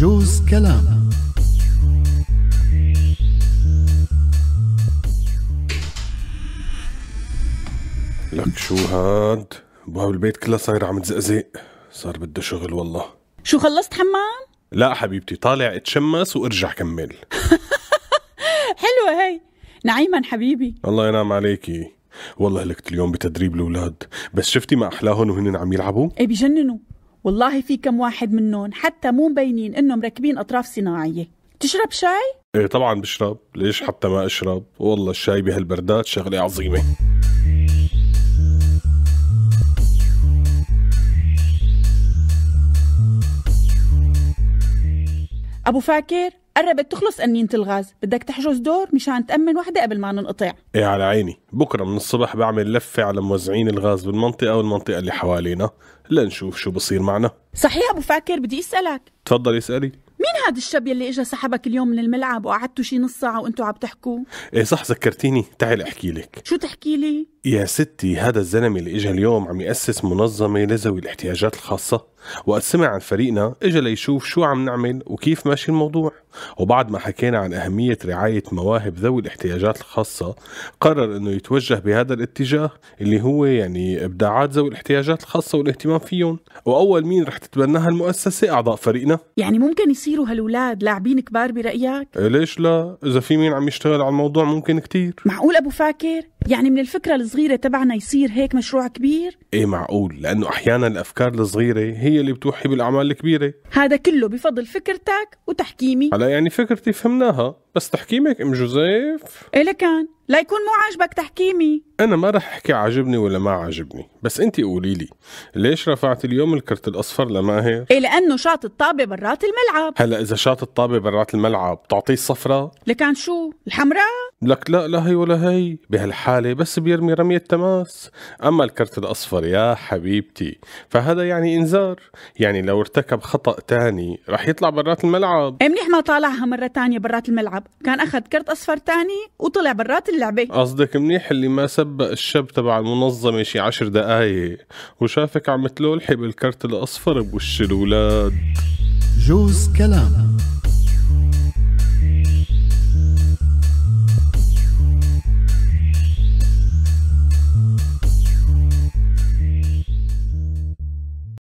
جوز كلام. لك شو هاد؟ باب البيت كلها صايرة عم تزقزق، صار بده شغل والله. شو خلصت حمام؟ لا حبيبتي، طالع اتشمس وارجع كمل. حلوة هي، نعيما حبيبي. الله ينعم عليكي، والله هلكت اليوم بتدريب الأولاد، بس شفتي ما أحلاهم وهن عم يلعبوا؟ ايه بجننوا، والله في كم واحد منهم حتى مو مبينين إنهم مركبين أطراف صناعية. تشرب شاي؟ ايه طبعا بشرب، ليش حتى ما أشرب؟ والله الشاي بهالبردات شغلة عظيمة. أبو فاكر، قربت تخلص أنينة الغاز، بدك تحجز دور مشان تأمن وحدة قبل ما ننقطع. إيه على عيني، بكرة من الصبح بعمل لفة على موزعين الغاز بالمنطقة والمنطقة اللي حوالينا لنشوف شو بصير معنا. صحيح أبو فاكر، بدي أسألك. تفضلي اسألي. مين هذا الشاب يلي إجا سحبك اليوم من الملعب وقعدتوا شي نص ساعة وأنتوا عم تحكوا؟ إيه صح ذكرتيني، تعال أحكي لك. شو تحكي لي؟ يا ستي، هذا الزلمة اللي إجا اليوم عم يأسس منظمة لذوي الاحتياجات الخاصة، وقت سمع عن فريقنا إجا ليشوف شو عم نعمل وكيف ماشي الموضوع، وبعد ما حكينا عن أهمية رعاية مواهب ذوي الاحتياجات الخاصة قرر إنه يتوجه بهذا الاتجاه اللي هو يعني إبداعات ذوي الاحتياجات الخاصة والاهتمام فيهم، وأول مين رح تتبناها المؤسسة أعضاء فريقنا. يعني ممكن يصيروا هالولاد لاعبين كبار برأيك؟ ليش لا؟ إذا في مين عم يشتغل على الموضوع ممكن كتير. معقول أبو فاكر؟ يعني من الفكرة الصغيرة تبعنا يصير هيك مشروع كبير؟ ايه معقول، لأنه أحيانا الأفكار الصغيرة هي اللي بتوحي بالأعمال الكبيرة. هذا كله بفضل فكرتك وتحكيمي. هلا يعني فكرتي فهمناها، بس تحكيمك أم جوزيف إيه لكان؟ لا يكون مو عاجبك تحكيمي. أنا ما رح أحكي عاجبني ولا ما عاجبني، بس أنت قولي لي ليش رفعت اليوم الكرت الأصفر لماهر؟ إيه لأنه شاط الطابة برات الملعب. هلا إذا شاط الطابة برات الملعب تعطيه الصفرة؟ لكان شو؟ الحمراء؟ لك لا، لا هي ولا هي، بهالحالة بس بيرمي رمية تماس، أما الكرت الأصفر يا حبيبتي فهذا يعني إنذار، يعني لو ارتكب خطأ تاني رح يطلع برات الملعب. إيه منيح ما طالعها مرة تانية برات الملعب، كان أخذ كرت أصفر تاني وطلع برات اللعبة. قصدك منيح اللي ما سبق الشاب تبع المنظمة شي 10 دقايق وشافك عم تلولحي بالكرت الأصفر بوش الولاد. جوز كلام.